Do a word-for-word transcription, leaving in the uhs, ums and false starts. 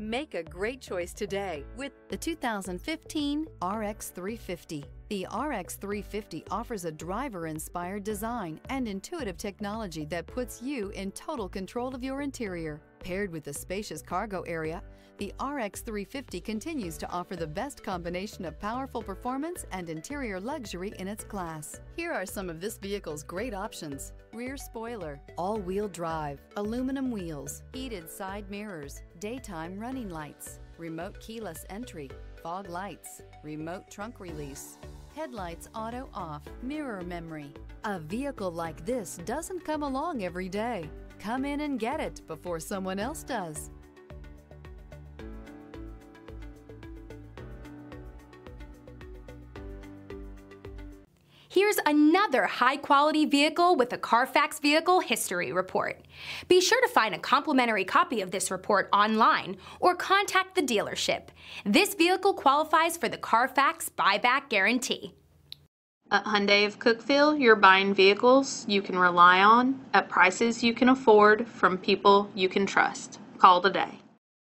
Make a great choice today with the two thousand fifteen R X three fifty. The R X three fifty offers a driver-inspired design and intuitive technology that puts you in total control of your interior. Paired with the spacious cargo area, the R X three fifty continues to offer the best combination of powerful performance and interior luxury in its class. Here are some of this vehicle's great options: rear spoiler, all-wheel drive, aluminum wheels, heated side mirrors, daytime running lights, remote keyless entry, fog lights, remote trunk release, headlights auto off, mirror memory. A vehicle like this doesn't come along every day. Come in and get it before someone else does. Here's another high-quality vehicle with a Carfax Vehicle History Report. Be sure to find a complimentary copy of this report online or contact the dealership. This vehicle qualifies for the Carfax Buyback Guarantee. At Hyundai of Cookeville, you're buying vehicles you can rely on at prices you can afford from people you can trust. Call today.